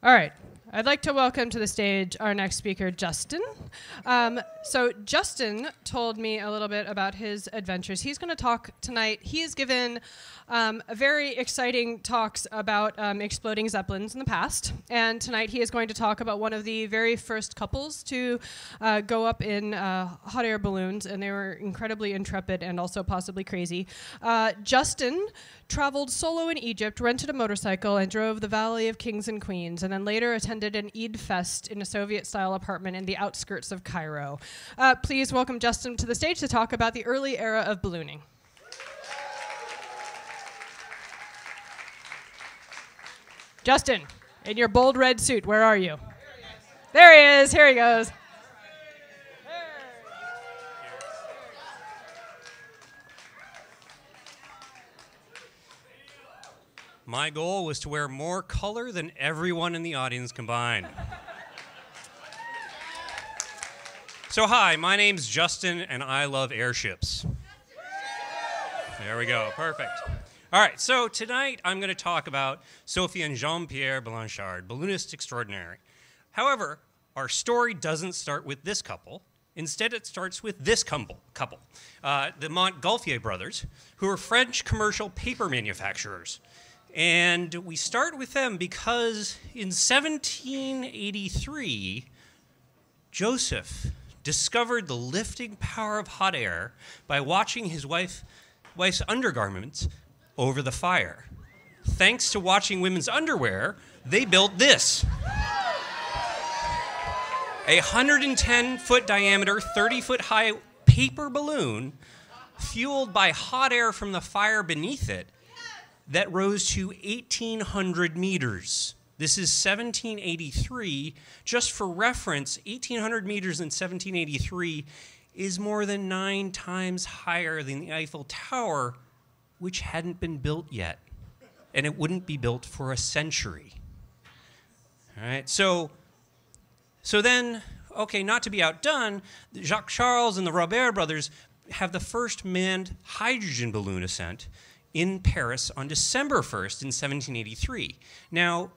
All right. I'd like to welcome to the stage our next speaker, Justin. So Justin told me a little bit about his adventures. He's going to talk tonight. He has given very exciting talks about exploding zeppelins in the past. And tonight he is going to talk about one of the very first couples to go up in hot air balloons. And they were incredibly intrepid and also possibly crazy. Justin traveled solo in Egypt, rented a motorcycle, and drove the Valley of Kings and Queens, and then later attended an Eid fest in a Soviet-style apartment in the outskirts of Cairo. Please welcome Justin to the stage to talk about the early era of ballooning. Justin, in your bold red suit, where are you? There he is. Here he goes. My goal was to wear more color than everyone in the audience combined. So hi, my name's Justin, and I love airships. There we go, perfect. All right, so tonight I'm going to talk about Sophie and Jean-Pierre Blanchard, balloonist extraordinary. However, our story doesn't start with this couple. Instead, it starts with this couple, the Montgolfier brothers, who were French commercial paper manufacturers. And we start with them because in 1783, Joseph discovered the lifting power of hot air by watching his wife's undergarments over the fire. Thanks to watching women's underwear, they built this. A 110-foot diameter, 30-foot high paper balloon fueled by hot air from the fire beneath it that rose to 1,800 meters. This is 1783. Just for reference, 1,800 meters in 1783 is more than 9 times higher than the Eiffel Tower, which hadn't been built yet. And it wouldn't be built for a century. All right, so then, okay, not to be outdone, Jacques Charles and the Robert brothers have the first manned hydrogen balloon ascent in Paris on December 1st in 1783. Now,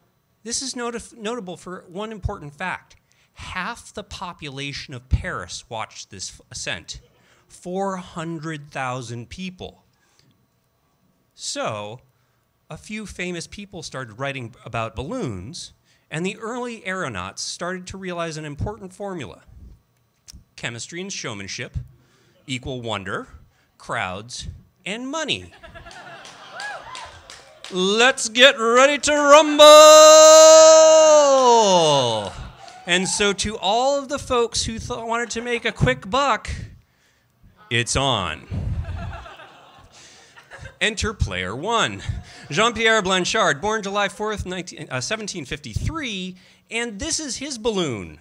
this is notable for one important fact. Half the population of Paris watched this ascent, 400,000 people. So, a few famous people started writing about balloons, and the early aeronauts started to realize an important formula. Chemistry and showmanship equal wonder, crowds, and money. Let's get ready to rumble! And so to all of the folks who wanted to make a quick buck, it's on. Enter player one. Jean-Pierre Blanchard, born July 4th, 1753, and this is his balloon.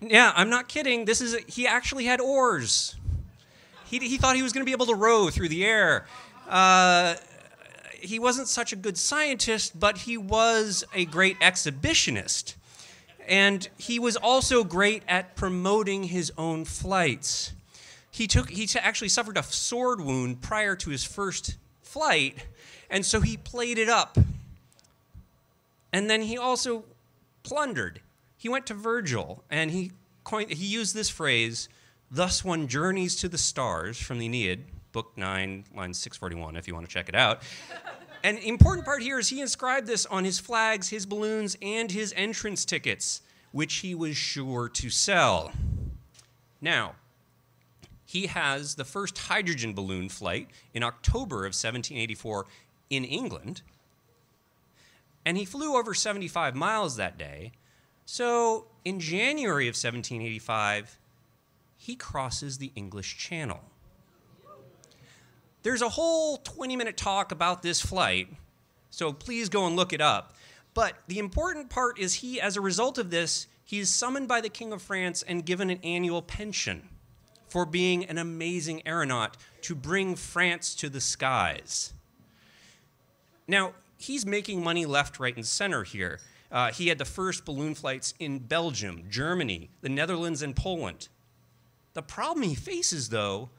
Yeah, I'm not kidding. This is, he actually had oars. He thought he was going to be able to row through the air. He wasn't such a good scientist, but he was a great exhibitionist. And he was also great at promoting his own flights. He actually suffered a sword wound prior to his first flight, and so he played it up. And then he also plundered. He went to Virgil, and he used this phrase, "Thus one journeys to the stars," from the Aeneid, book 9, line 641, if you want to check it out. An important part here is he inscribed this on his flags, his balloons, and his entrance tickets, which he was sure to sell. Now, he has the first hydrogen balloon flight in October of 1784 in England, and he flew over 75 miles that day. So in January of 1785, he crosses the English Channel. There's a whole 20-minute talk about this flight, so please go and look it up. But the important part is he, as a result of this, he is summoned by the King of France and given an annual pension for being an amazing aeronaut to bring France to the skies. Now, he's making money left, right, and center here. He had the first balloon flights in Belgium, Germany, the Netherlands, and Poland. The problem he faces, though,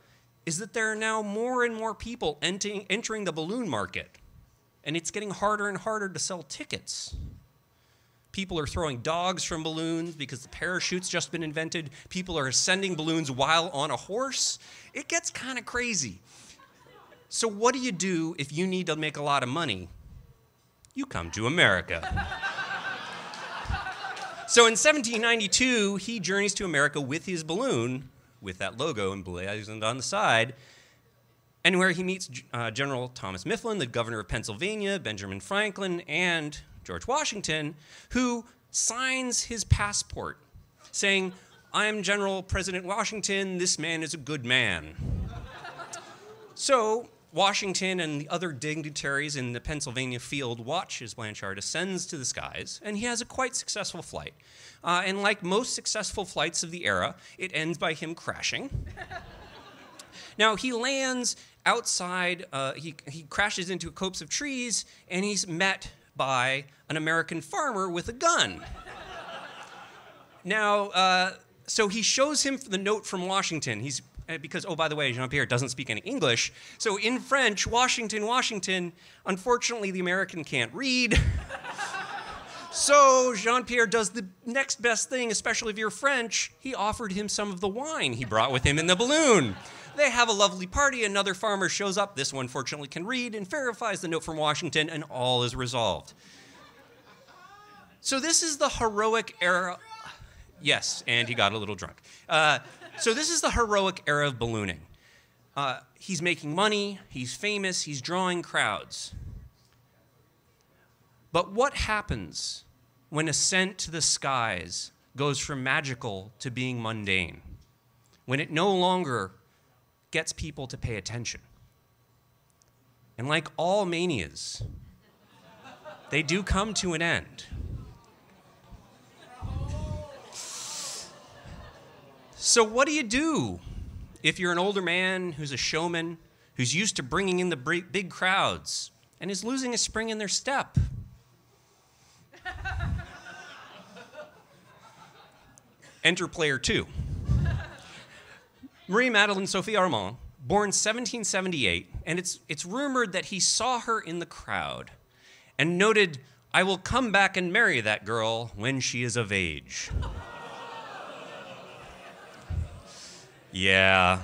is that there are now more and more people entering the balloon market, and it's getting harder and harder to sell tickets. People are throwing dogs from balloons because the parachute's just been invented. People are ascending balloons while on a horse. It gets kind of crazy. So what do you do if you need to make a lot of money? You come to America. So in 1792, he journeys to America with his balloon, with that logo emblazoned on the side, and where he meets General Thomas Mifflin, the governor of Pennsylvania, Benjamin Franklin, and George Washington, who signs his passport, saying, "I am General President Washington, this man is a good man." So Washington and the other dignitaries in the Pennsylvania field watch as Blanchard ascends to the skies, and he has a quite successful flight. And like most successful flights of the era, it ends by him crashing. Now, he lands outside, he crashes into a copse of trees, and he's met by an American farmer with a gun. Now, so he shows him the note from Washington. He's because, oh, by the way, Jean-Pierre doesn't speak any English. So in French, Washington, Washington, unfortunately, the American can't read. So Jean-Pierre does the next best thing, especially if you're French. He offered him some of the wine he brought with him in the balloon. They have a lovely party. Another farmer shows up. This one, fortunately, can read and verifies the note from Washington, and all is resolved. So this is the heroic era. Yes, and he got a little drunk. So this is the heroic era of ballooning. He's making money, he's famous, he's drawing crowds. But what happens when ascent to the skies goes from magical to being mundane? When it no longer gets people to pay attention? And like all manias, they do come to an end. So what do you do if you're an older man who's a showman, who's used to bringing in the big crowds, and is losing a spring in their step? Enter player two. Marie-Madeleine Sophie Armand, born 1778, and it's rumored that he saw her in the crowd and noted, "I will come back and marry that girl when she is of age." Yeah.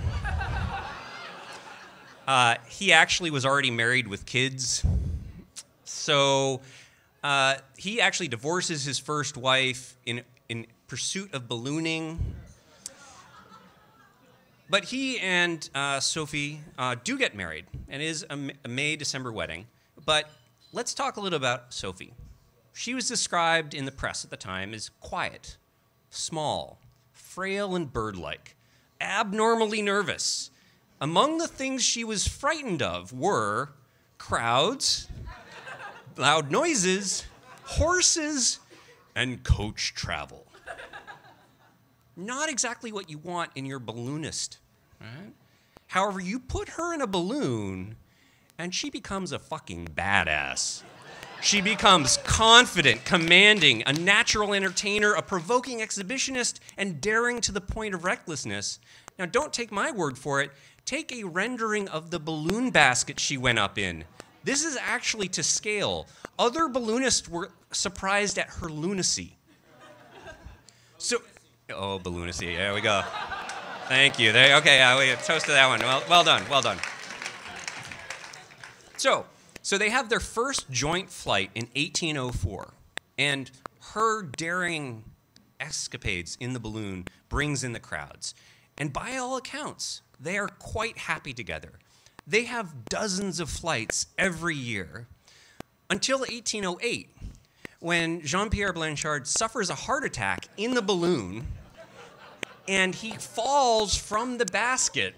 He actually was already married with kids. So he actually divorces his first wife in pursuit of ballooning. But he and Sophie do get married, and it is a May-December wedding. But let's talk a little about Sophie. She was described in the press at the time as quiet, small, frail, and bird-like. Abnormally nervous. Among the things she was frightened of were crowds, loud noises, horses, and coach travel. Not exactly what you want in your balloonist, right? However, you put her in a balloon and she becomes a fucking badass. She becomes confident, commanding, a natural entertainer, a provoking exhibitionist, and daring to the point of recklessness. Now, don't take my word for it. Take a rendering of the balloon basket she went up in. This is actually to scale. Other balloonists were surprised at her lunacy. So, oh, balloonacy, there we go. Thank you. There, okay, we toast to that one. Well done, well done. So they have their first joint flight in 1804, and her daring escapades in the balloon brings in the crowds. And by all accounts, they are quite happy together. They have dozens of flights every year, until 1808, when Jean-Pierre Blanchard suffers a heart attack in the balloon, and he falls from the basket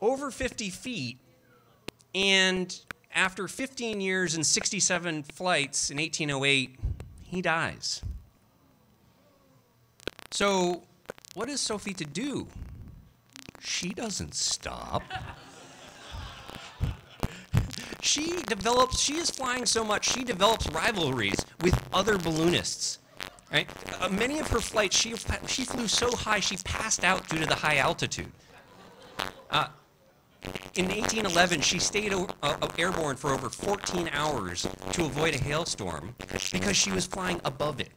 over 50 feet, and after 15 years and 67 flights in 1808, he dies. So what is Sophie to do? She doesn't stop. She is flying so much, she develops rivalries with other balloonists. Right? Many of her flights, she flew so high, she passed out due to the high altitude. In 1811, she stayed airborne for over 14 hours to avoid a hailstorm because she was flying above it.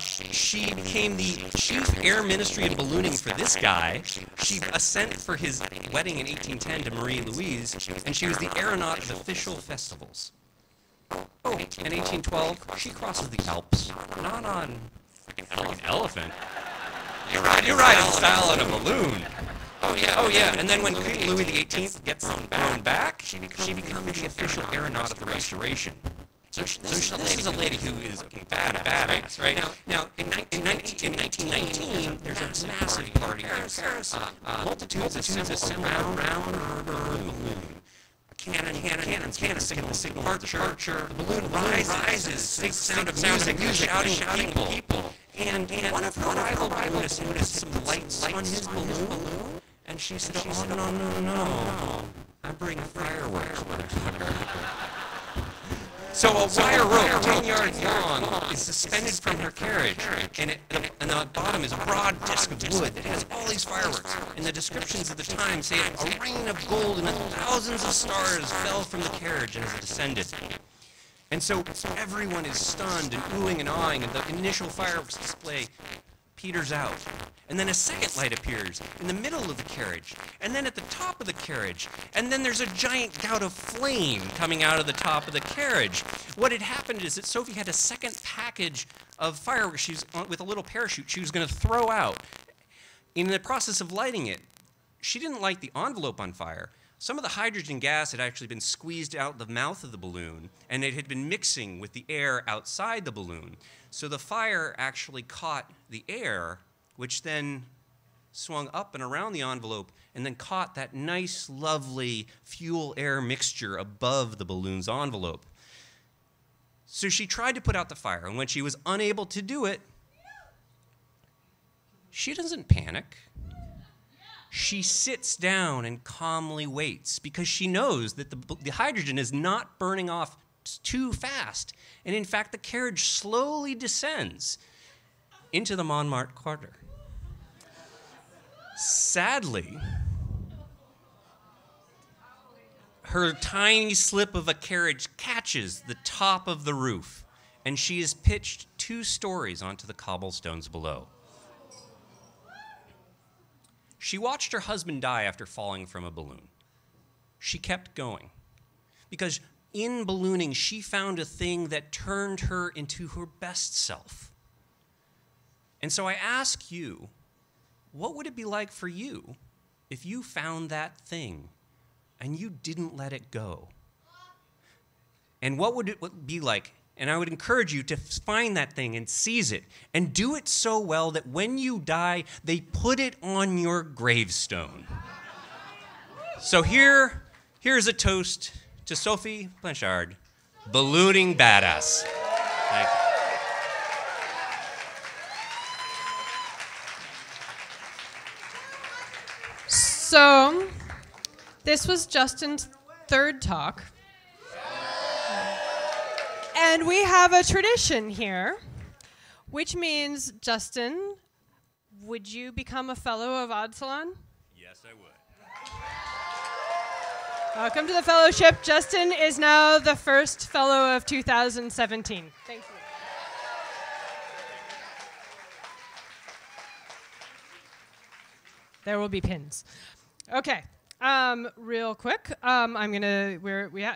She became the chief air ministry of ballooning for this guy. She assent for his wedding in 1810 to Marie-Louise, and she was the aeronaut of official festivals. Oh, in 1812, she crosses the Alps, not on an elephant. You're right, in style on a balloon. Oh yeah, and then when King Louis XVIII gets thrown back, she becomes the official aeronaut of the Restoration. So this is a lady who is badass, right? Now, in 1919, there's a massive party in Paris. Multitudes assembled around her balloon. Cannons signal for departure. The balloon rises, sound of music, shouting people. And one of her rival pilots noticed some lights on his balloon, and she said, "Oh, no, I bring fireworks with her." So a wire rope 10 yards long is suspended from her carriage, and the bottom is a broad disc of wood that has all these fireworks. And the descriptions of the time say a rain of gold and thousands of stars fell from the carriage as it descended. And so everyone is stunned and oohing and aahing, and the initial fireworks display peters out. And then a second light appears in the middle of the carriage, and then at the top of the carriage, and then there's a giant gout of flame coming out of the top of the carriage. What had happened is that Sophie had a second package of fireworks with a little parachute she was going to throw out. In the process of lighting it, she didn't light the envelope on fire. Some of the hydrogen gas had actually been squeezed out the mouth of the balloon, and it had been mixing with the air outside the balloon. So the fire actually caught the air, which then swung up and around the envelope and then caught that nice, lovely fuel-air mixture above the balloon's envelope. So she tried to put out the fire, and when she was unable to do it, she doesn't panic. She sits down and calmly waits because she knows that the hydrogen is not burning off too fast. And in fact, the carriage slowly descends into the Montmartre quarter. Sadly, her tiny slip of a carriage catches the top of the roof, and she is pitched 2 stories onto the cobblestones below. She watched her husband die after falling from a balloon. She kept going, because in ballooning, she found a thing that turned her into her best self. And so I ask you, what would it be like for you if you found that thing and you didn't let it go? And what would it be like? And I would encourage you to find that thing and seize it and do it so well that when you die, they put it on your gravestone. So here's a toast to Sophie Blanchard, ballooning badass. Thank you. So, this was Justin's third talk. And we have a tradition here, which means, Justin, would you become a fellow of Odd Salon? Yes, I would. Welcome to the fellowship. Justin is now the first fellow of 2017. Thank you. There will be pins. Okay, real quick, we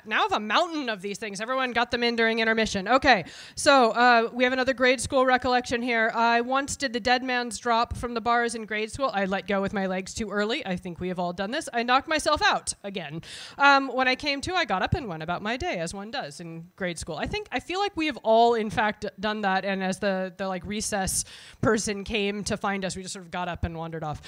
now have a mountain of these things. Everyone got them in during intermission. Okay, so we have another grade school recollection here. I once did the dead man's drop from the bars in grade school. I let go with my legs too early. I think we have all done this. I knocked myself out again. When I came to, I got up and went about my day, as one does in grade school. I feel like we have all, in fact, done that, and as the like recess person came to find us, we just sort of got up and wandered off.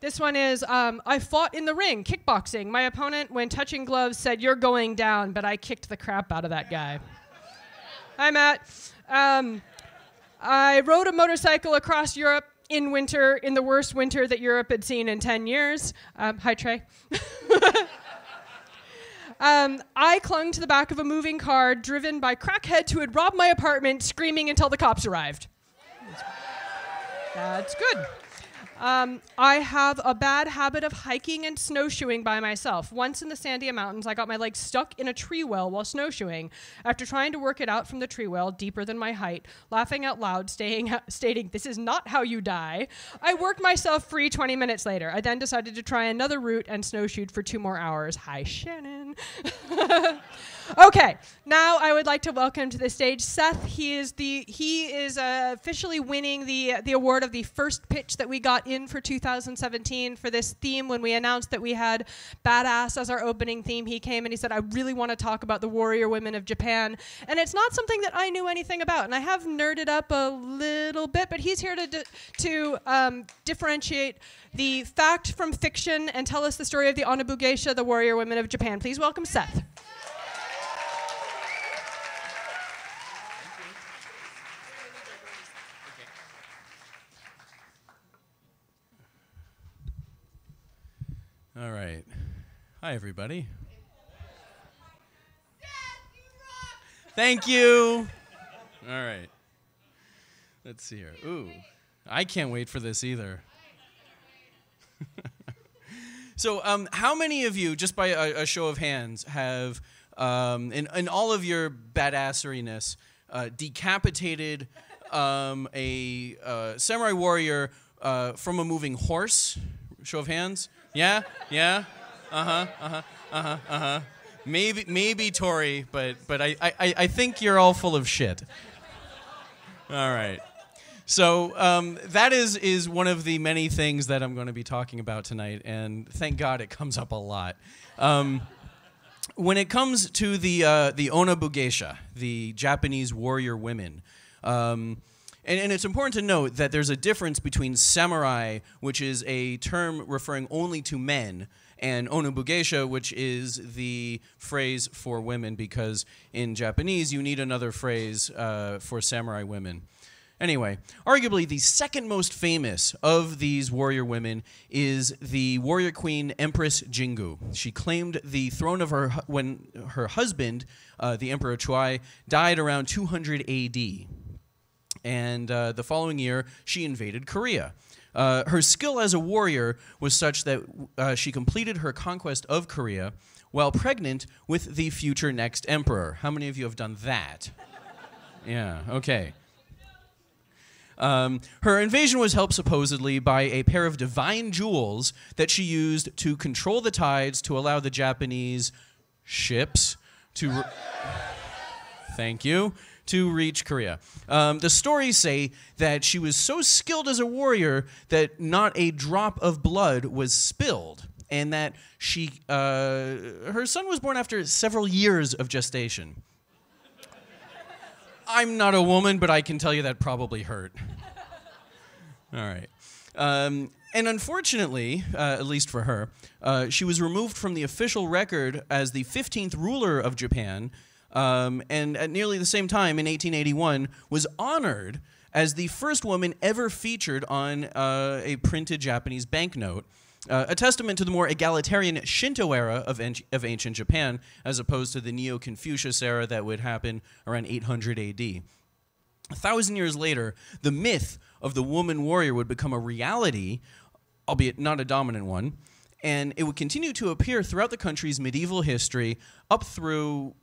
This one is, I fought in the ring, kickboxing. My opponent, when touching gloves, said, "You're going down," but I kicked the crap out of that guy. Hi, Matt. I rode a motorcycle across Europe in winter, in the worst winter that Europe had seen in 10 years. Hi, Trey. I clung to the back of a moving car driven by crackheads who had robbed my apartment, screaming until the cops arrived. That's good. I have a bad habit of hiking and snowshoeing by myself. Once in the Sandia Mountains, I got my leg stuck in a tree well while snowshoeing. After trying to work it out from the tree well, deeper than my height, laughing out loud, stating, "This is not how you die," I worked myself free 20 minutes later. I then decided to try another route and snowshoed for 2 more hours. Hi, Shannon. Okay, now I would like to welcome to the stage Seth. He is officially winning the award of the first pitch that we got in for 2017 for this theme. When we announced that we had badass as our opening theme, he came and he said, "I really want to talk about the warrior women of Japan." And it's not something that I knew anything about. And I have nerded up a little bit, but he's here to differentiate the fact from fiction and tell us the story of the Onna-Bugeisha, the warrior women of Japan. Please welcome Seth. All right. Hi, everybody. Thank you. All right. Let's see here. Ooh, I can't wait for this either. So how many of you, just by a show of hands, have, in all of your badasseriness, decapitated a samurai warrior from a moving horse? Show of hands. Yeah, yeah, Maybe Tori, but I think you're all full of shit. All right. So that is one of the many things that I'm going to be talking about tonight, and thank God it comes up a lot. When it comes to the Onna-Bugeisha, the Japanese warrior women. And it's important to note that there's a difference between samurai, which is a term referring only to men, and Onna-Bugeisha, which is the phrase for women, because in Japanese you need another phrase for samurai women. Anyway, arguably the second most famous of these warrior women is the warrior queen Empress Jingu. She claimed the throne of her when her husband, the Emperor Chuai, died around 200 AD. And the following year, she invaded Korea. Her skill as a warrior was such that she completed her conquest of Korea while pregnant with the future next emperor. How many of you have done that? Yeah, okay. Her invasion was helped supposedly by a pair of divine jewels that she used to control the tides to allow the Japanese ships to... Thank you. To reach Korea. The stories say that she was so skilled as a warrior that not a drop of blood was spilled, and that her son was born after several years of gestation. I'm not a woman, but I can tell you that probably hurt. All right. And unfortunately, at least for her, she was removed from the official record as the 15th ruler of Japan, and at nearly the same time, in 1881, was honored as the first woman ever featured on a printed Japanese banknote, a testament to the more egalitarian Shinto era of ancient Japan, as opposed to the Neo-Confucius era that would happen around 800 AD. 1,000 years later, the myth of the woman warrior would become a reality, albeit not a dominant one, and it would continue to appear throughout the country's medieval history up through...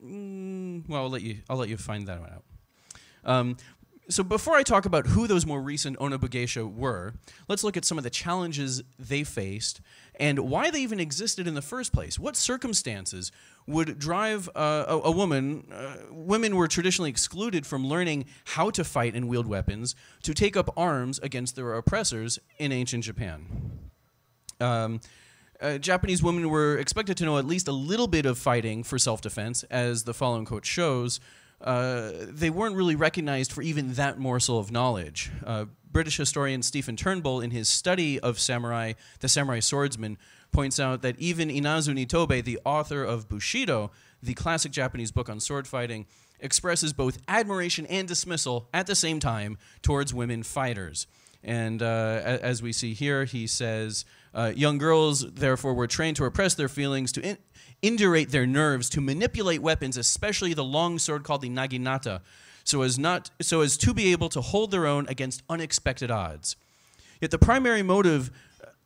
well, I'll let you find that one out. So before I talk about who those more recent Onna-Bugeisha were, let's look at some of the challenges they faced and why they even existed in the first place. What circumstances would drive a woman? Women were traditionally excluded from learning how to fight and wield weapons to take up arms against their oppressors in ancient Japan. Japanese women were expected to know at least a little bit of fighting for self-defense, as the following quote shows. They weren't really recognized for even that morsel of knowledge. British historian Stephen Turnbull, in his study of samurai, the samurai swordsman, points out that even Inazō Nitobe, the author of Bushido, the classic Japanese book on sword fighting, expresses both admiration and dismissal at the same time towards women fighters. And as we see here, he says, young girls, therefore, were trained to repress their feelings, to indurate their nerves, to manipulate weapons, especially the long sword called the naginata, so as to be able to hold their own against unexpected odds. Yet the primary motive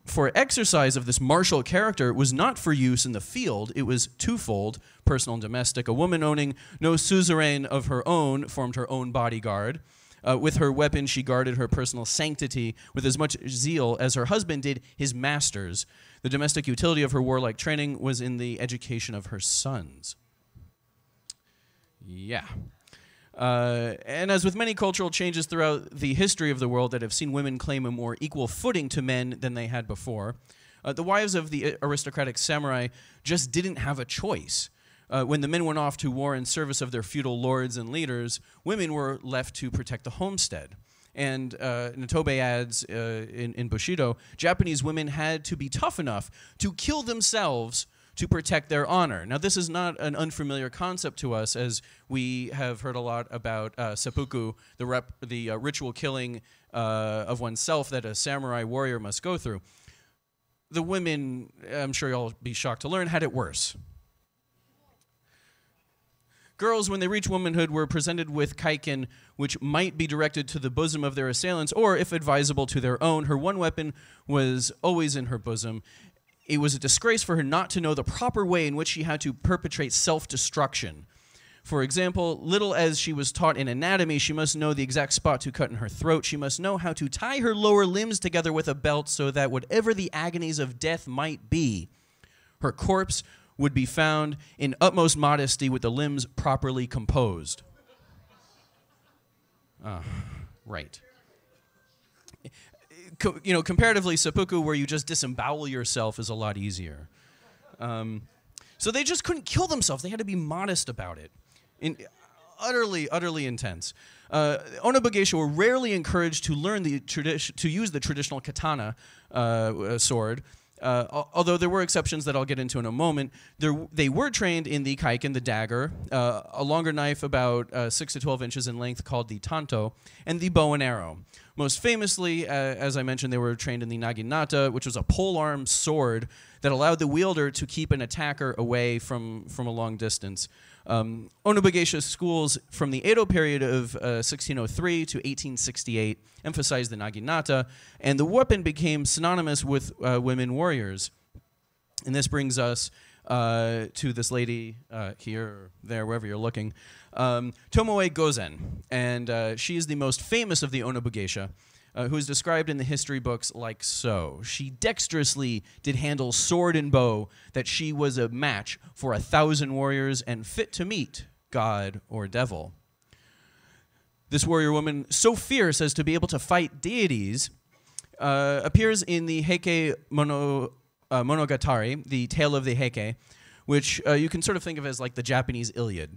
for exercise of this martial character was not for use in the field, it was twofold, personal and domestic. A woman owning no suzerain of her own formed her own bodyguard. With her weapon, she guarded her personal sanctity with as much zeal as her husband did his master's. The domestic utility of her warlike training was in the education of her sons. Yeah. And as with many cultural changes throughout the history of the world that have seen women claim a more equal footing to men than they had before, the wives of the aristocratic samurai just didn't have a choice. When the men went off to war in service of their feudal lords and leaders, women were left to protect the homestead. And Nitobe adds in Bushido, Japanese women had to be tough enough to kill themselves to protect their honor. Now, this is not an unfamiliar concept to us, as we have heard a lot about seppuku, the ritual killing of oneself that a samurai warrior must go through. The women, I'm sure you'll be shocked to learn, had it worse. Girls, when they reach womanhood, were presented with kaiken, which might be directed to the bosom of their assailants, or, if advisable, to their own. Her one weapon was always in her bosom. It was a disgrace for her not to know the proper way in which she had to perpetrate self-destruction. For example, little as she was taught in anatomy, she must know the exact spot to cut in her throat. She must know how to tie her lower limbs together with a belt so that whatever the agonies of death might be, her corpse would be found in utmost modesty with the limbs properly composed. Right. You know, comparatively, seppuku, where you just disembowel yourself, is a lot easier. So they just couldn't kill themselves. They had to be modest about it. Utterly intense. Onna-Bugeisha were rarely encouraged to learn to use the traditional katana sword. Although there were exceptions that I'll get into in a moment, they were trained in the kaiken, the dagger, a longer knife about 6 to 12 inches in length called the tanto, and the bow and arrow. Most famously, as I mentioned, they were trained in the naginata, which was a pole-armed sword that allowed the wielder to keep an attacker away from a long distance. Onna-Bugeisha's schools from the Edo period of 1603 to 1868 emphasized the naginata, and the weapon became synonymous with women warriors. And this brings us to this lady here, or there, wherever you're looking, Tomoe Gozen, and she is the most famous of the Onna-Bugeisha, who is described in the history books like so. She dexterously did handle sword and bow, that she was a match for 1,000 warriors and fit to meet God or devil. This warrior woman, so fierce as to be able to fight deities, appears in the Heike Monogatari, the Tale of the Heike, which you can sort of think of as like the Japanese Iliad.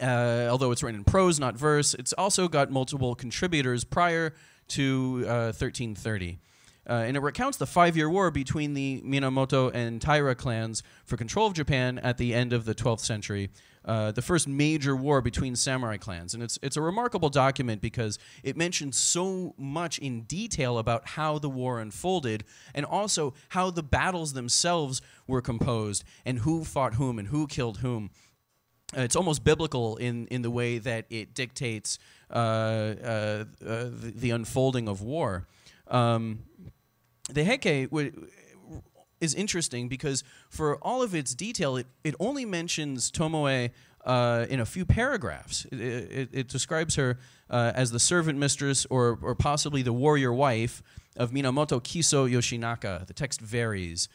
Although it's written in prose, not verse, it's also got multiple contributors prior to 1330. And it recounts the 5-year war between the Minamoto and Taira clans for control of Japan at the end of the 12th century, the first major war between samurai clans. And it's a remarkable document because it mentions so much in detail about how the war unfolded and also how the battles themselves were composed and who fought whom and who killed whom. It's almost biblical in the way that it dictates the unfolding of war. The Heike is interesting because for all of its detail, it only mentions Tomoe in a few paragraphs. It describes her as the servant mistress or possibly the warrior wife of Minamoto Kiso Yoshinaka. The text varies.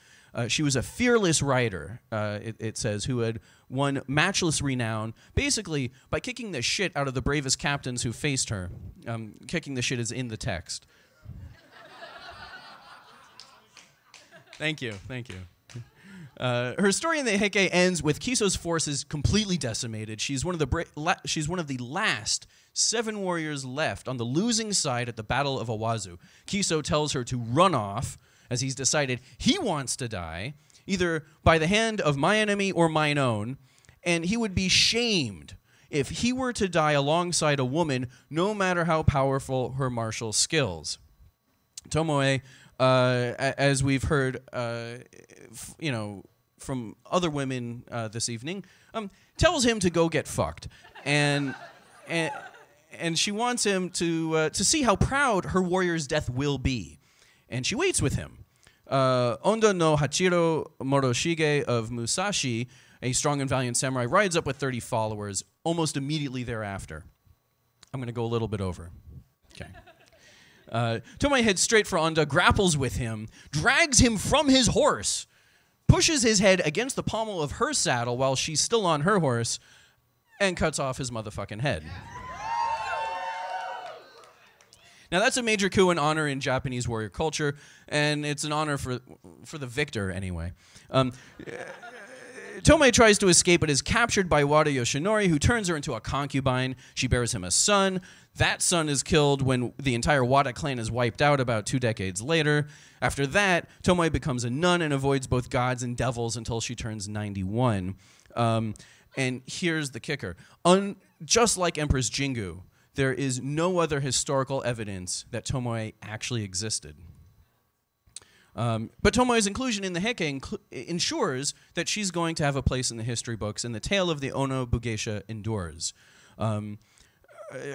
She was a fearless rider, it says, who had won matchless renown, basically by kicking the shit out of the bravest captains who faced her. Kicking the shit is in the text. Thank you, thank you. Her story in the Heike ends with Kiso's forces completely decimated. She's one of the last 7 warriors left on the losing side at the Battle of Awazu. Kiso tells her to run off, as he's decided he wants to die, either by the hand of my enemy or mine own, and he would be shamed if he were to die alongside a woman, no matter how powerful her martial skills. Tomoe, as we've heard, you know, from other women this evening, tells him to go get fucked, and she wants him to see how proud her warrior's death will be. and she waits with him. Onda no Hachiro Moroshige of Musashi, a strong and valiant samurai, rides up with 30 followers almost immediately thereafter. I'm going to go a little bit over. Okay. Tomoe heads straight for Onda, grapples with him, drags him from his horse, pushes his head against the pommel of her saddle while she's still on her horse, and cuts off his motherfucking head. Now, that's a major coup and honor in Japanese warrior culture, and it's an honor for the victor, anyway. Tomoe tries to escape, but is captured by Wada Yoshinori, who turns her into a concubine. She bears him a son. That son is killed when the entire Wada clan is wiped out about 2 decades later. After that, Tomoe becomes a nun and avoids both gods and devils until she turns 91. And here's the kicker. Just like Empress Jingu, there is no other historical evidence that Tomoe actually existed. But Tomoe's inclusion in the Heike ensures that she's going to have a place in the history books, and the tale of the Onna-Bugeisha endures.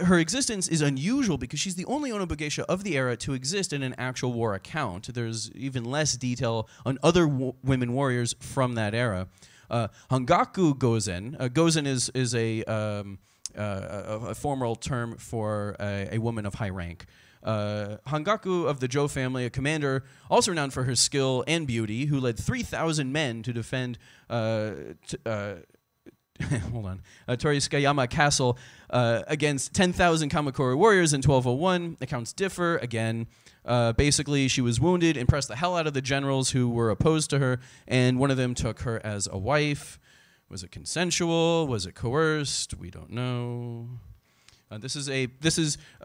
Her existence is unusual because she's the only Onna-Bugeisha of the era to exist in an actual war account. There's even less detail on other women warriors from that era. Hangaku Gozen. Gozen is a formal term for a woman of high rank. Hangaku of the Zhou family, a commander also renowned for her skill and beauty, who led 3,000 men to defend Torishiyama Castle against 10,000 Kamakura warriors in 1201. Accounts differ again. Basically, she was wounded and pressed the hell out of the generals who were opposed to her, and one of them took her as a wife. Was it consensual? Was it coerced? We don't know. This is a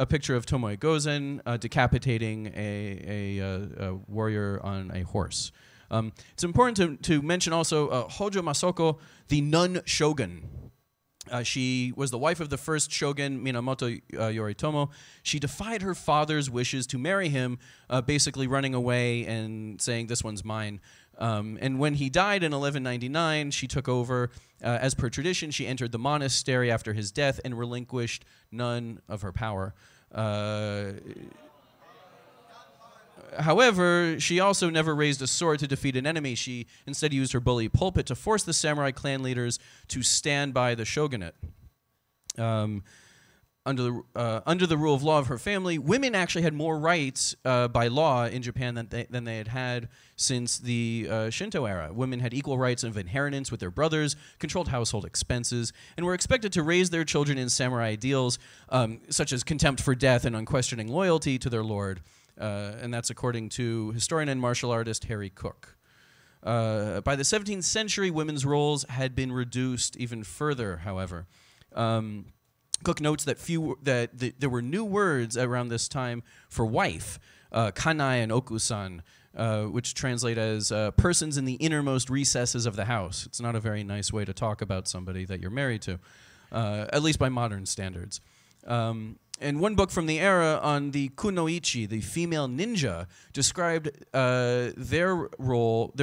picture of Tomoe Gozen decapitating a warrior on a horse. It's important to mention also Hojo Masako, the nun shogun. She was the wife of the first shogun, Minamoto Yoritomo. She defied her father's wishes to marry him, basically running away and saying, "This one's mine." And when he died in 1199, she took over. As per tradition, she entered the monastery after his death and relinquished none of her power. However, she also never raised a sword to defeat an enemy. She instead used her bully pulpit to force the samurai clan leaders to stand by the shogunate. Under the rule of law of her family, women actually had more rights by law in Japan than they had had since the Shinto era. Women had equal rights of inheritance with their brothers, controlled household expenses, and were expected to raise their children in samurai ideals, such as contempt for death and unquestioning loyalty to their lord. And that's according to historian and martial artist Harry Cook. By the 17th century, women's roles had been reduced even further, however. Cook notes that there were new words around this time for wife, kanai and okusan, which translate as persons in the innermost recesses of the house. It's not a very nice way to talk about somebody that you're married to, at least by modern standards. And one book from the era on the kunoichi, the female ninja, described their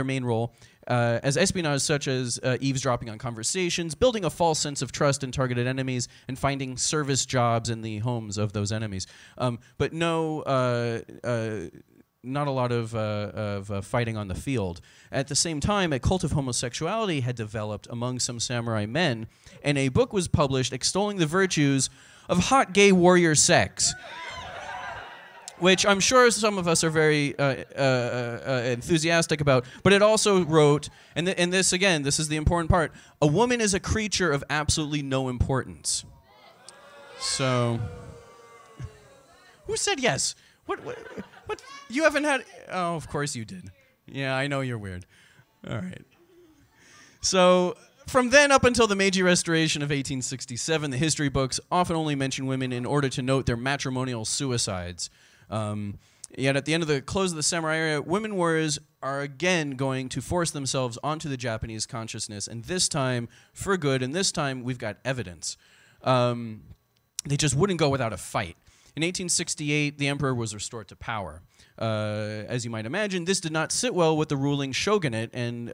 main role, as espionage such as eavesdropping on conversations, building a false sense of trust in targeted enemies, and finding service jobs in the homes of those enemies. But no, not a lot of fighting on the field. At the same time, a cult of homosexuality had developed among some samurai men, and a book was published extolling the virtues of hot gay warrior sex, which I'm sure some of us are very enthusiastic about, but it also wrote, and this again, this is the important part, a woman is a creature of absolutely no importance. So, who said yes? What? You haven't had, oh, of course you did. Yeah, I know you're weird. All right. So, from then up until the Meiji Restoration of 1867, the history books often only mention women in order to note their matrimonial suicides. Yet at the end of the close of the samurai era, women warriors are again going to force themselves onto the Japanese consciousness, and this time for good, and this time we've got evidence. They just wouldn't go without a fight. In 1868, the emperor was restored to power. As you might imagine, this did not sit well with the ruling shogunate, and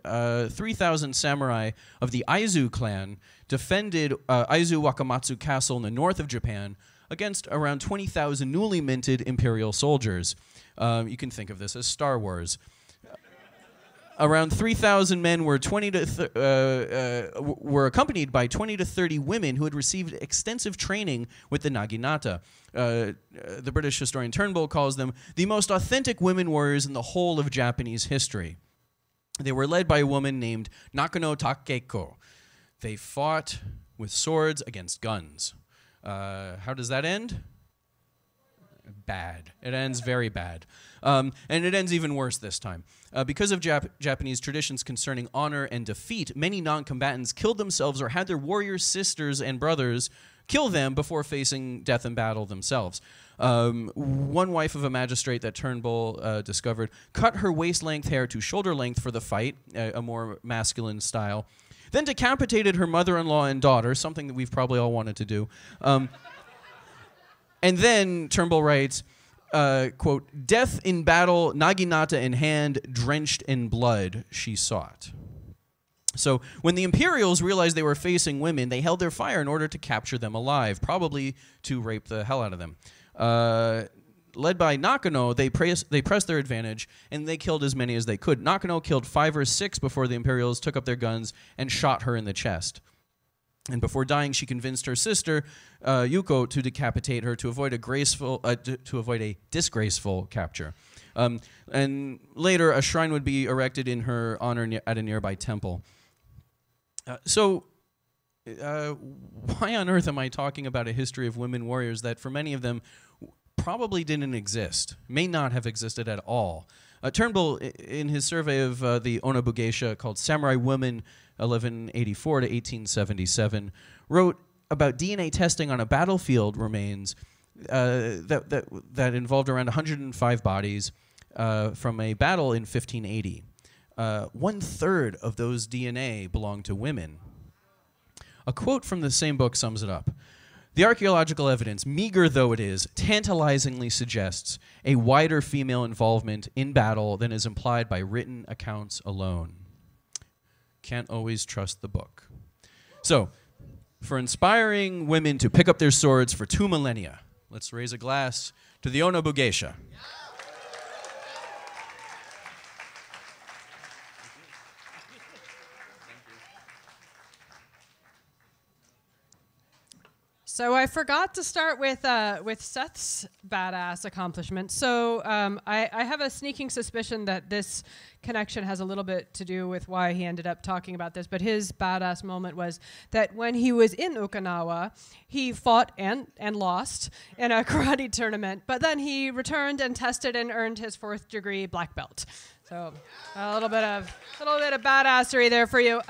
3,000 samurai of the Aizu clan defended Aizu Wakamatsu Castle in the north of Japan against around 20,000 newly minted imperial soldiers. You can think of this as Star Wars. Around 3,000 men were accompanied by 20 to 30 women who had received extensive training with the naginata. The British historian Turnbull calls them the most authentic women warriors in the whole of Japanese history. They were led by a woman named Nakano Takeko. They fought with swords against guns. How does that end? Bad. It ends very bad. And it ends even worse this time. Because of Japanese traditions concerning honor and defeat, many non-combatants killed themselves or had their warrior sisters and brothers kill them before facing death in battle themselves. One wife of a magistrate that Turnbull discovered cut her waist-length hair to shoulder-length for the fight, a more masculine style, then decapitated her mother-in-law and daughter, something that we've probably all wanted to do. And then Turnbull writes, quote, "Death in battle, naginata in hand, drenched in blood, she sought." So when the Imperials realized they were facing women, they held their fire in order to capture them alive, probably to rape the hell out of them. Led by Nakano, they pressed their advantage, and they killed as many as they could. Nakano killed 5 or 6 before the Imperials took up their guns and shot her in the chest. And before dying, she convinced her sister, Yuko, to decapitate her to avoid a disgraceful capture. And later, a shrine would be erected in her honor at a nearby temple. Why on earth am I talking about a history of women warriors that, for many of them, probably didn't exist, may not have existed at all? Turnbull, in his survey of the Onna-Bugeisha called Samurai Women, 1184 to 1877, wrote about DNA testing on a battlefield remains that involved around 105 bodies from a battle in 1580. 1/3 of those DNA belonged to women. A quote from the same book sums it up. "The archaeological evidence, meager though it is, tantalizingly suggests a wider female involvement in battle than is implied by written accounts alone." Can't always trust the book. So, for inspiring women to pick up their swords for 2 millennia, let's raise a glass to the Onna-Bugeisha. So I forgot to start with Seth's badass accomplishment. So I have a sneaking suspicion that this connection has a little bit to do with why he ended up talking about this. But his badass moment was that when he was in Okinawa, he fought and lost in a karate tournament. But then he returned and tested and earned his 4th degree black belt. So a little bit of badassery there for you.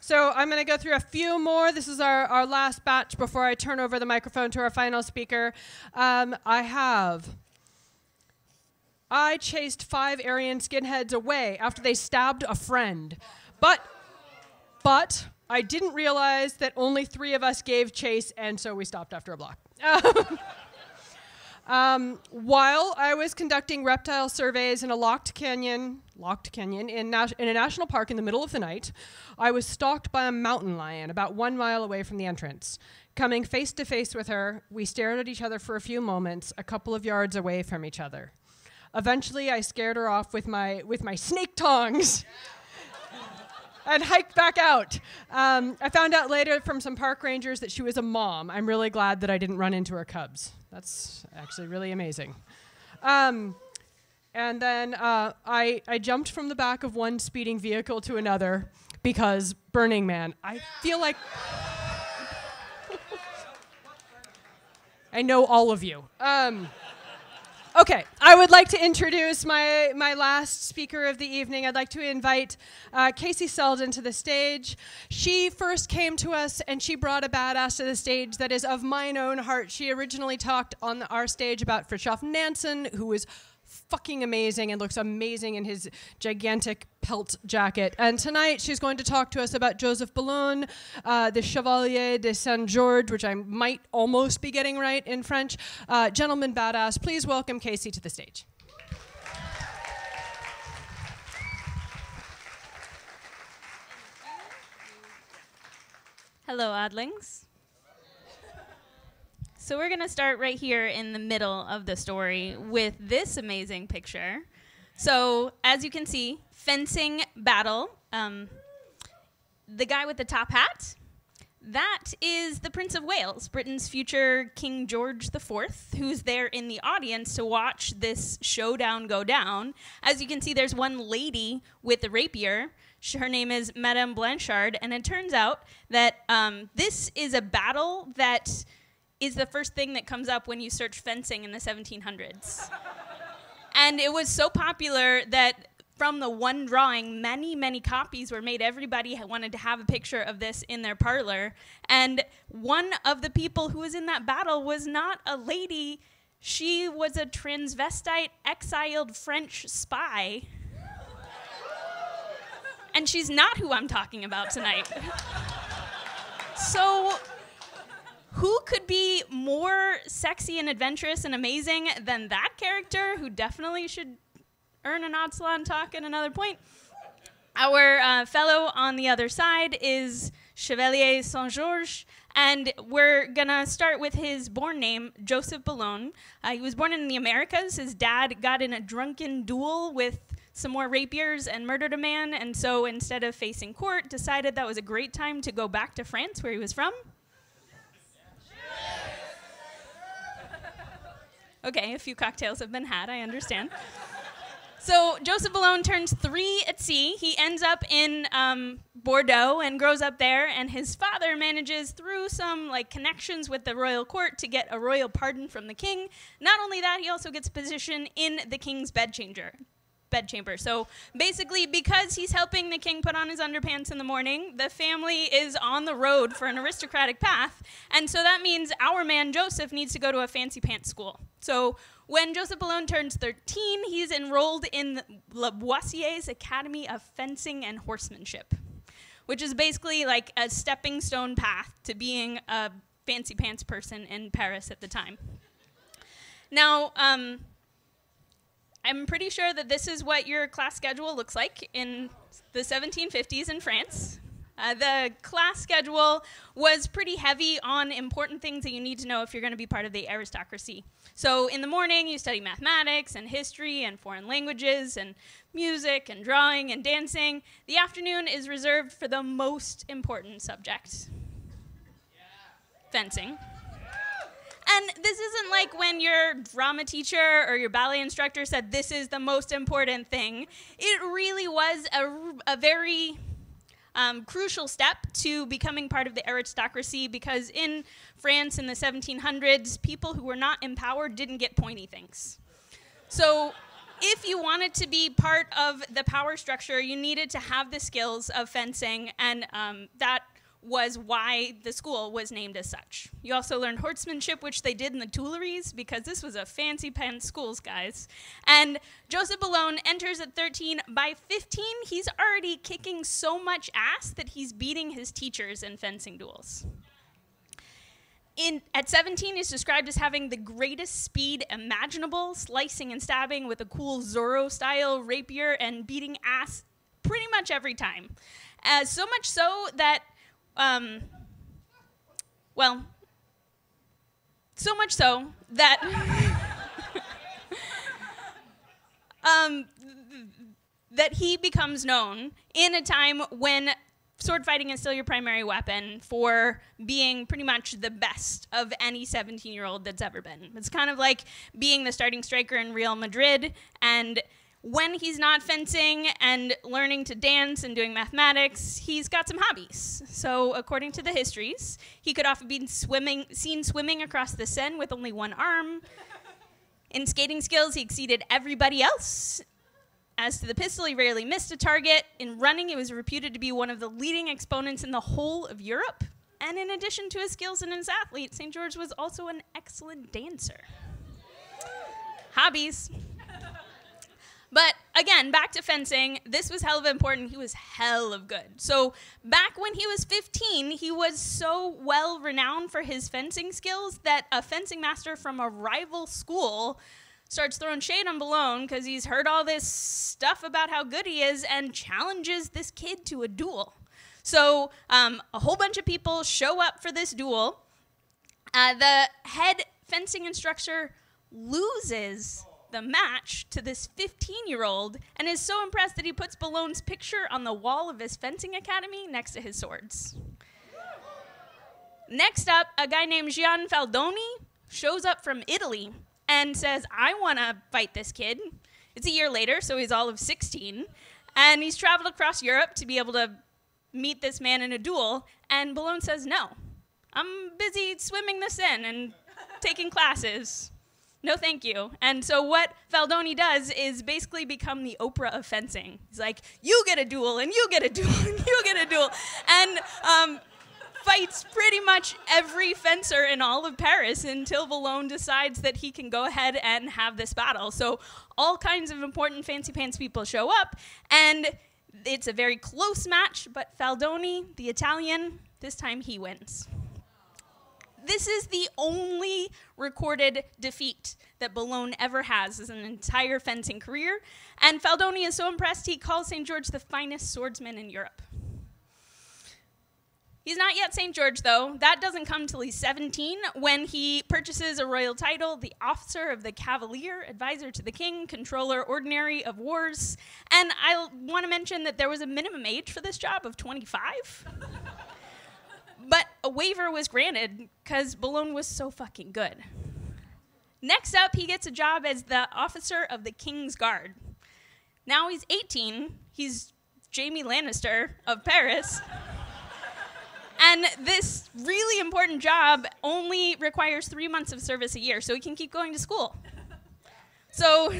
So I'm going to go through a few more. This is our last batch before I turn over the microphone to our final speaker. I chased 5 Aryan skinheads away after they stabbed a friend. But I didn't realize that only 3 of us gave chase, and so we stopped after a block. While I was conducting reptile surveys in a locked canyon in a national park in the middle of the night, I was stalked by a mountain lion about 1 mile away from the entrance. Coming face to face with her, we stared at each other for a few moments, a couple of yards away from each other. Eventually, I scared her off with my snake tongs. And hiked back out. I found out later from some park rangers that she was a mom. I'm really glad that I didn't run into her cubs. That's actually really amazing. And then I jumped from the back of one speeding vehicle to another because Burning Man. I feel like I know all of you. Okay, I would like to introduce my last speaker of the evening. I'd like to invite Casey Selden to the stage. She first came to us, and she brought a badass to the stage that is of mine own heart. She originally talked on our stage about Fridtjof Nansen, who was fucking amazing and looks amazing in his gigantic pelt jacket. And tonight she's going to talk to us about Joseph Boulogne, the Chevalier de Saint-Georges, which I might almost be getting right in French. Gentleman badass, please welcome Casey to the stage. Hello, Adlings. So we're going to start right here in the middle of the story with this amazing picture. So as you can see, fencing battle. The guy with the top hat, that is the Prince of Wales, Britain's future King George IV, who's there in the audience to watch this showdown go down. As you can see, there's one lady with a rapier. Her name is Madame Blanchard, and it turns out that this is a battle that is the first thing that comes up when you search fencing in the 1700s. And it was so popular that from the one drawing, many, many copies were made. Everybody wanted to have a picture of this in their parlor. And one of the people who was in that battle was not a lady. She was a transvestite, exiled French spy. And she's not who I'm talking about tonight. So who could be more sexy and adventurous and amazing than that character, who definitely should earn an Ocelot talk at another point? Our fellow on the other side is Chevalier Saint-Georges, and we're gonna start with his born name, Joseph Boulogne. He was born in the Americas. His dad got in a drunken duel with some more rapiers and murdered a man, and so instead of facing court, decided that was a great time to go back to France, where he was from. Okay, a few cocktails have been had, I understand. So Joseph Boulogne turns 3 at sea. He ends up in Bordeaux and grows up there, and his father manages, through some connections with the royal court, to get a royal pardon from the king. Not only that, he also gets a position in the king's bedchamber. So basically, because he's helping the king put on his underpants in the morning, the family is on the road for an aristocratic path. And so that means our man Joseph needs to go to a fancy pants school. So when Joseph Boulogne turns 13, he's enrolled in Lavoisier's Academy of Fencing and Horsemanship, which is basically like a stepping stone path to being a fancy pants person in Paris at the time. Now, I'm pretty sure that this is what your class schedule looks like in the 1750s in France. The class schedule was pretty heavy on important things that you need to know if you're going to be part of the aristocracy. So in the morning, you study mathematics and history and foreign languages and music and drawing and dancing. The afternoon is reserved for the most important subject, fencing. And this isn't like when your drama teacher or your ballet instructor said this is the most important thing. It really was a very crucial step to becoming part of the aristocracy, because in France in the 1700s, people who were not empowered didn't get pointy things. So if you wanted to be part of the power structure, you needed to have the skills of fencing, and that was why the school was named as such. You also learned horsemanship, which they did in the Tuileries, because this was a fancy pants school, guys. And Joseph Boulogne enters at 13. By 15, he's already kicking so much ass that he's beating his teachers in fencing duels. At 17, he's described as having the greatest speed imaginable, slicing and stabbing with a cool Zorro-style rapier and beating ass pretty much every time. So much so that so much so that that he becomes known in a time when sword fighting is still your primary weapon for being pretty much the best of any 17-year-old that's ever been. It's kind of like being the starting striker in Real Madrid, and when he's not fencing and learning to dance and doing mathematics, he's got some hobbies. So according to the histories, he could often be seen swimming across the Seine with only one arm. In skating skills, he exceeded everybody else. As to the pistol, he rarely missed a target. In running, he was reputed to be one of the leading exponents in the whole of Europe. And in addition to his skills and his athlete, St. George was also an excellent dancer. Hobbies. But again, back to fencing, this was hell of important. He was hell of good. So back when he was 15, he was so well renowned for his fencing skills that a fencing master from a rival school starts throwing shade on Boulogne because he's heard all this stuff about how good he is, and challenges this kid to a duel. So a whole bunch of people show up for this duel. The head fencing instructor loses the match to this 15-year-old and is so impressed that he puts Boulogne's picture on the wall of his fencing academy next to his swords. Next up, a guy named Gian Faldoni shows up from Italy and says, I want to fight this kid. It's a year later, so he's all of 16, and he's traveled across Europe to be able to meet this man in a duel, and Boulogne says, no, I'm busy swimming this in and taking classes. No, thank you. And so what Faldoni does is basically become the Oprah of fencing. He's like, you get a duel, and you get a duel, and you get a duel, and fights pretty much every fencer in all of Paris until Boulogne decides that he can go ahead and have this battle. So all kinds of important fancy pants people show up, and it's a very close match, but Faldoni, the Italian, this time he wins. This is the only recorded defeat that Boulogne ever has as an entire fencing career. And Faldoni is so impressed, he calls St. George the finest swordsman in Europe. He's not yet St. George, though. That doesn't come till he's 17, when he purchases a royal title, the Officer of the Cavalier, Advisor to the King, Controller Ordinary of Wars. And I want to mention that there was a minimum age for this job of 25. But a waiver was granted because Boulogne was so fucking good. Next up, he gets a job as the officer of the King's Guard. Now he's 18. He's Jamie Lannister of Paris. And this really important job only requires 3 months of service a year, so he can keep going to school. So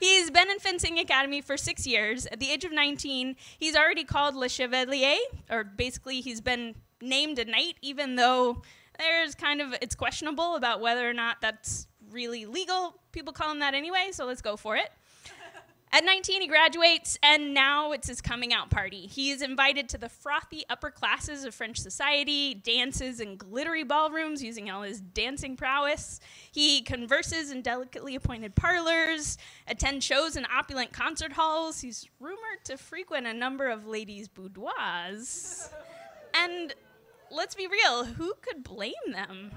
he's been in fencing academy for 6 years. At the age of 19, he's already called Le Chevalier, or basically he's been named a knight, even though there's kind of, it's questionable about whether or not that's really legal. People call him that anyway, so let's go for it. At 19, he graduates, and now it's his coming out party. He is invited to the frothy upper classes of French society, dances in glittery ballrooms using all his dancing prowess. He converses in delicately appointed parlors, attends shows in opulent concert halls. He's rumored to frequent a number of ladies' boudoirs. And let's be real, who could blame them?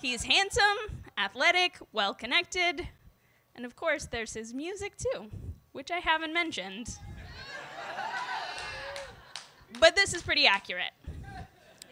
He's handsome, athletic, well-connected. And of course, there's his music too, which I haven't mentioned. But this is pretty accurate.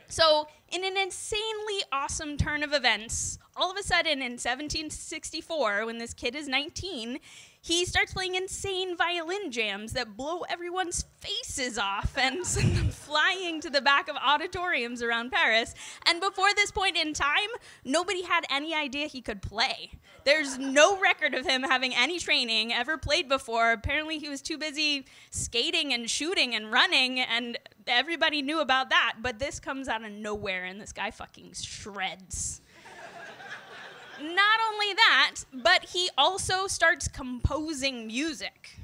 So in an insanely awesome turn of events, all of a sudden in 1764, when this kid is 19, he starts playing insane violin jams that blow everyone's faces off and send them flying to the back of auditoriums around Paris. And before this point in time, nobody had any idea he could play. There's no record of him having any training, ever played before. Apparently he was too busy skating and shooting and running, and everybody knew about that. But this comes out of nowhere, and this guy fucking shreds. Not only that, but he also starts composing music.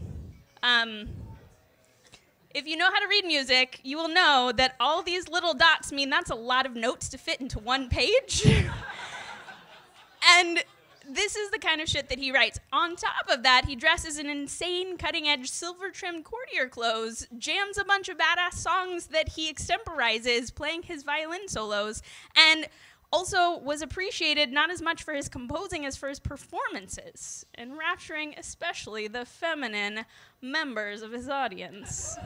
If you know how to read music, you will know that all these little dots mean that's a lot of notes to fit into one page. And this is the kind of shit that he writes. On top of that, he dresses in insane, cutting-edge, silver-trimmed courtier clothes, jams a bunch of badass songs that he extemporizes, playing his violin solos, and also was appreciated not as much for his composing as for his performances, enrapturing especially the feminine members of his audience.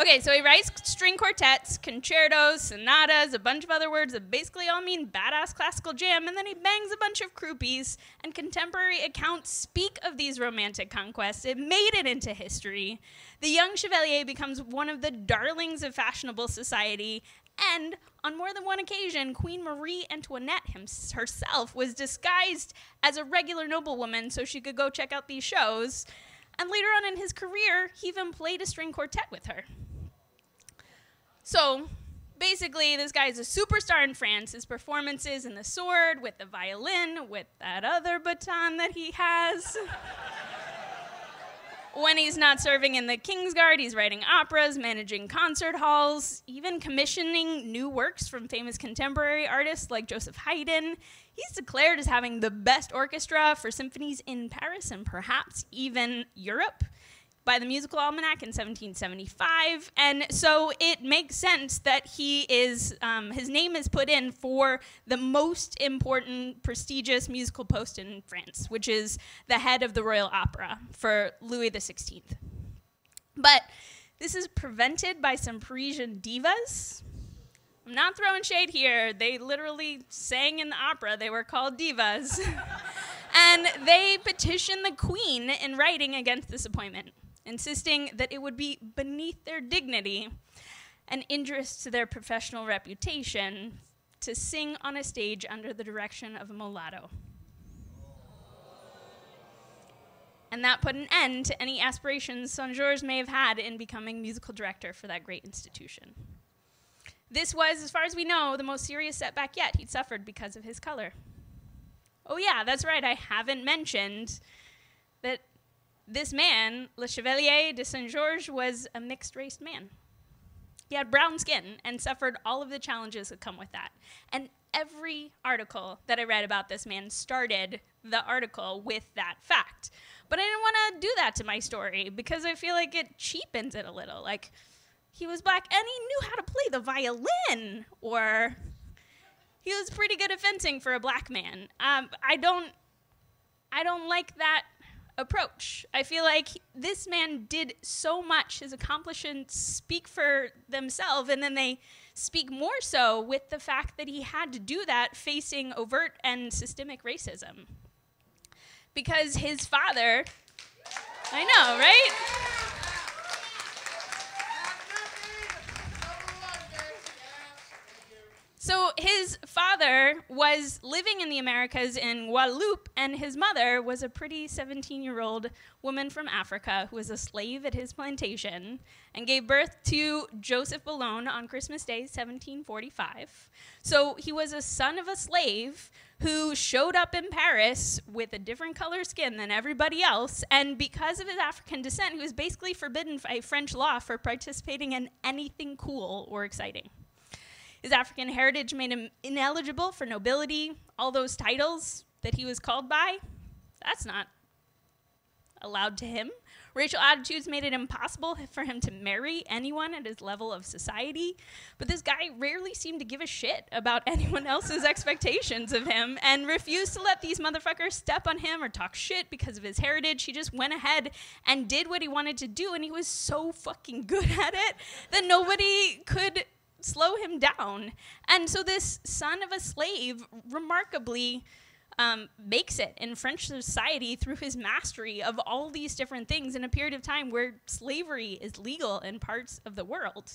Okay, so he writes string quartets, concertos, sonatas, a bunch of other words that basically all mean badass classical jam, and then he bangs a bunch of croupies, and contemporary accounts speak of these romantic conquests. It made it into history. The young Chevalier becomes one of the darlings of fashionable society, and on more than one occasion, Queen Marie Antoinette herself was disguised as a regular noblewoman so she could go check out these shows, and later on in his career, he even played a string quartet with her. So basically, this guy is a superstar in France. His performances in the sword, with the violin, with that other baton that he has. When he's not serving in the King's Guard, he's writing operas, managing concert halls, even commissioning new works from famous contemporary artists like Joseph Haydn. He's declared as having the best orchestra for symphonies in Paris and perhaps even Europe. by the Musical Almanac in 1775, and so it makes sense that he is, his name is put in for the most important, prestigious musical post in France, which is the head of the Royal Opera for Louis XVI. But this is prevented by some Parisian divas. I'm not throwing shade here. They literally sang in the opera. They were called divas. And they petitioned the queen in writing against this appointment, insisting that it would be beneath their dignity and injurious to their professional reputation to sing on a stage under the direction of a mulatto. And that put an end to any aspirations Saint-Georges may have had in becoming musical director for that great institution. This was, as far as we know, the most serious setback yet he'd suffered because of his color. Oh yeah, that's right, I haven't mentioned that this man, Le Chevalier de Saint-Georges, was a mixed-race man. He had brown skin and suffered all of the challenges that come with that. And every article that I read about this man started the article with that fact. But I didn't want to do that to my story because I feel like it cheapens it a little. Like, he was black and he knew how to play the violin, or he was pretty good at fencing for a black man. I don't like that approach. I feel like this man did so much. His accomplishments speak for themselves, and then they speak more so with the fact that he had to do that facing overt and systemic racism. Because his father, I know, right? So his father was living in the Americas in Guadeloupe, and his mother was a pretty 17-year-old woman from Africa who was a slave at his plantation and gave birth to Joseph Boulogne on Christmas Day, 1745. So he was a son of a slave who showed up in Paris with a different color skin than everybody else, and because of his African descent, he was basically forbidden by French law for participating in anything cool or exciting. His African heritage made him ineligible for nobility, all those titles that he was called by. That's not allowed to him. Racial attitudes made it impossible for him to marry anyone at his level of society. But this guy rarely seemed to give a shit about anyone else's expectations of him and refused to let these motherfuckers step on him or talk shit because of his heritage. He just went ahead and did what he wanted to do, and he was so fucking good at it that nobody could slow him down. And so this son of a slave remarkably makes it in French society through his mastery of all these different things in a period of time where slavery is legal in parts of the world.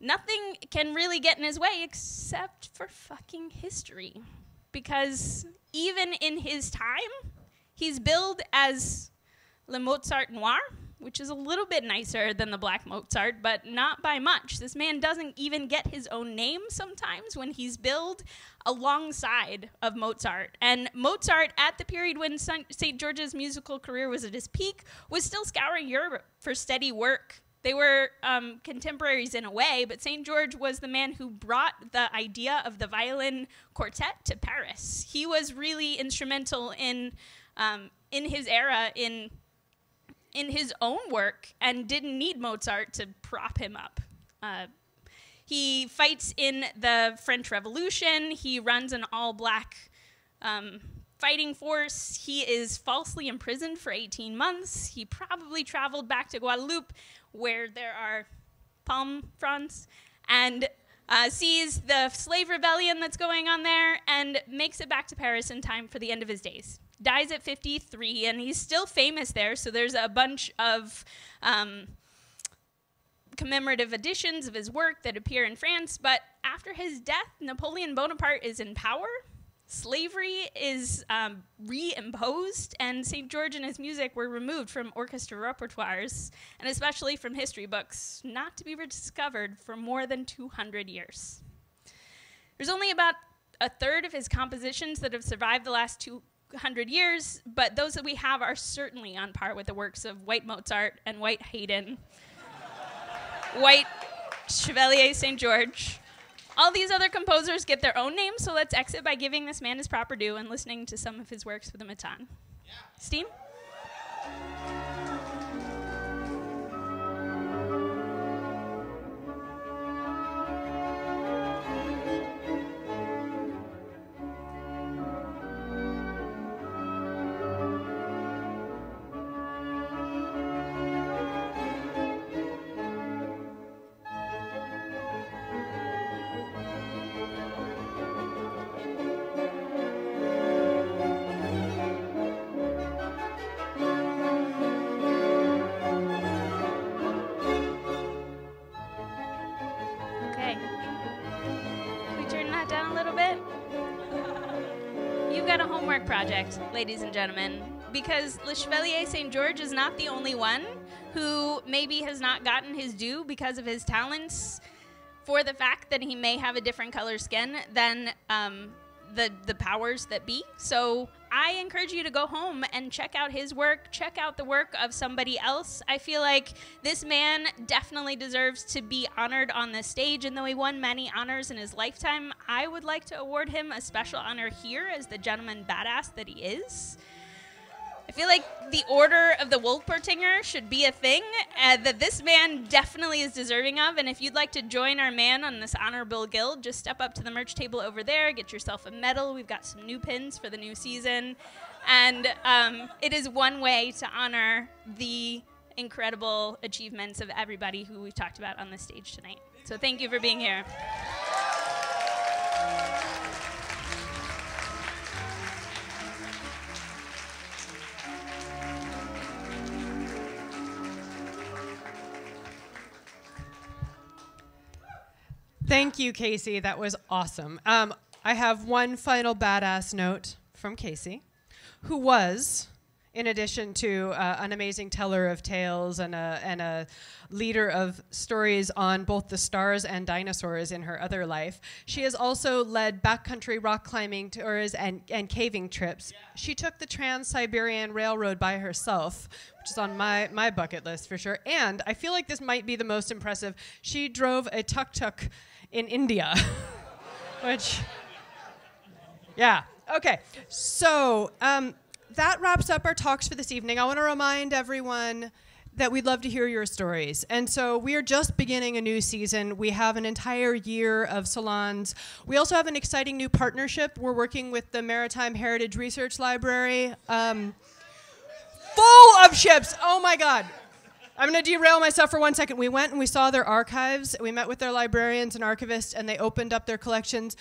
Nothing can really get in his way except for fucking history, because even in his time, he's billed as Le Mozart Noir, which is a little bit nicer than the Black Mozart, but not by much. This man doesn't even get his own name sometimes when he's billed alongside of Mozart. And Mozart, at the period when St. George's musical career was at his peak, was still scouring Europe for steady work. They were contemporaries in a way, but St. George was the man who brought the idea of the violin quartet to Paris. He was really instrumental in his era in his own work and didn't need Mozart to prop him up. He fights in the French Revolution. He runs an all-black fighting force. He is falsely imprisoned for 18 months. He probably traveled back to Guadeloupe, where there are palm fronds, and sees the slave rebellion that's going on there and makes it back to Paris in time for the end of his days. Dies at 53, and he's still famous there, so there's a bunch of commemorative editions of his work that appear in France, but after his death, Napoleon Bonaparte is in power, slavery is reimposed, and St. George and his music were removed from orchestra repertoires, and especially from history books, not to be rediscovered for more than 200 years. There's only about a third of his compositions that have survived the last 200 years, but those that we have are certainly on par with the works of white Mozart and white Haydn, white Chevalier St. George. All these other composers get their own names, so let's exit by giving this man his proper due and listening to some of his works with a matan. Yeah. Steam? got a homework project, ladies and gentlemen, because Le Chevalier Saint-Georges is not the only one who maybe has not gotten his due because of his talents, for the fact that he may have a different color skin than the powers that be. So I encourage you to go home and check out his work, check out the work of somebody else. I feel like this man definitely deserves to be honored on this stage, and though he won many honors in his lifetime, I would like to award him a special honor here as the gentleman badass that he is. I feel like the Order of the Wolpertinger should be a thing that this man definitely is deserving of. And if you'd like to join our man on this honorable guild, just step up to the merch table over there, get yourself a medal. We've got some new pins for the new season. And it is one way to honor the incredible achievements of everybody who we've talked about on this stage tonight. So thank you for being here. Thank you, Casey. That was awesome. I have one final badass note from Casey, who was, in addition to an amazing teller of tales and a leader of stories on both the stars and dinosaurs in her other life, she has also led backcountry rock climbing tours and caving trips. Yeah. She took the Trans-Siberian Railroad by herself, which is on my bucket list for sure. And I feel like this might be the most impressive. She drove a tuk-tuk in India, which, yeah, okay. So that wraps up our talks for this evening. I want to remind everyone that we'd love to hear your stories. And so we are just beginning a new season. We have an entire year of salons. We also have an exciting new partnership. We're working with the Maritime Heritage Research Library. Full of ships, oh my God. I'm gonna derail myself for 1 second. We went and we saw their archives. We met with their librarians and archivists, and they opened up their collections.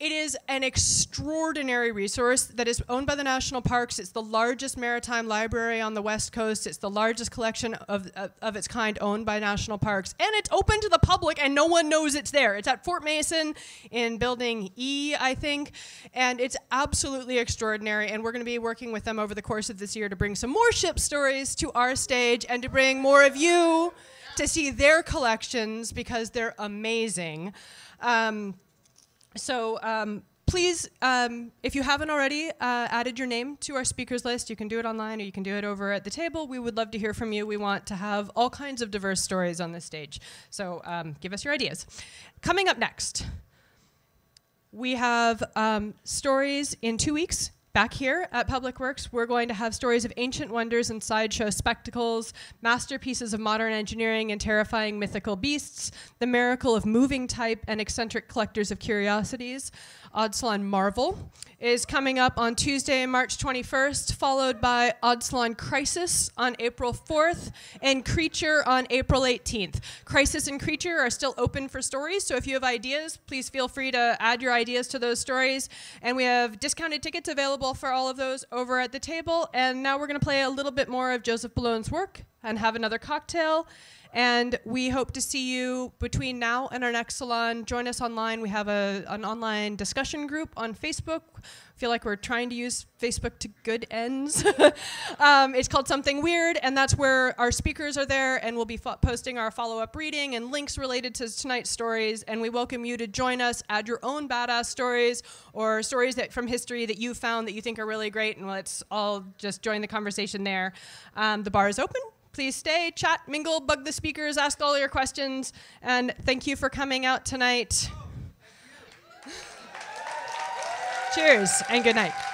It is an extraordinary resource that is owned by the National Parks. It's the largest maritime library on the West Coast. It's the largest collection of its kind owned by National Parks. And it's open to the public, and no one knows it's there. It's at Fort Mason in building E, I think. And it's absolutely extraordinary. And we're going to be working with them over the course of this year to bring some more ship stories to our stage and to bring more of you to see their collections, because they're amazing. Please, if you haven't already added your name to our speakers list, you can do it online or you can do it over at the table. We would love to hear from you. We want to have all kinds of diverse stories on this stage. So give us your ideas. Coming up next, we have stories in 2 weeks. Back here at Public Works, we're going to have stories of ancient wonders and sideshow spectacles, masterpieces of modern engineering and terrifying mythical beasts, the miracle of moving type and eccentric collectors of curiosities. Oddsalon Marvel is coming up on Tuesday, March 21st, followed by Oddsalon Crisis on April 4th and Creature on April 18th. Crisis and Creature are still open for stories, so if you have ideas, please feel free to add your ideas to those stories. And we have discounted tickets available for all of those over at the table. And now we're going to play a little bit more of Joseph Boulogne's work and have another cocktail. And we hope to see you between now and our next salon. Join us online. We have an online discussion group on Facebook. I feel like we're trying to use Facebook to good ends. It's called Something Weird, and that's where our speakers are there, and we'll be posting our follow-up reading and links related to tonight's stories, and we welcome you to join us. Add your own badass stories or stories that from history that you found that you think are really great, and let's all just join the conversation there. The bar is open. Please stay, chat, mingle, bug the speakers, ask all your questions, and thank you for coming out tonight. Cheers and good night.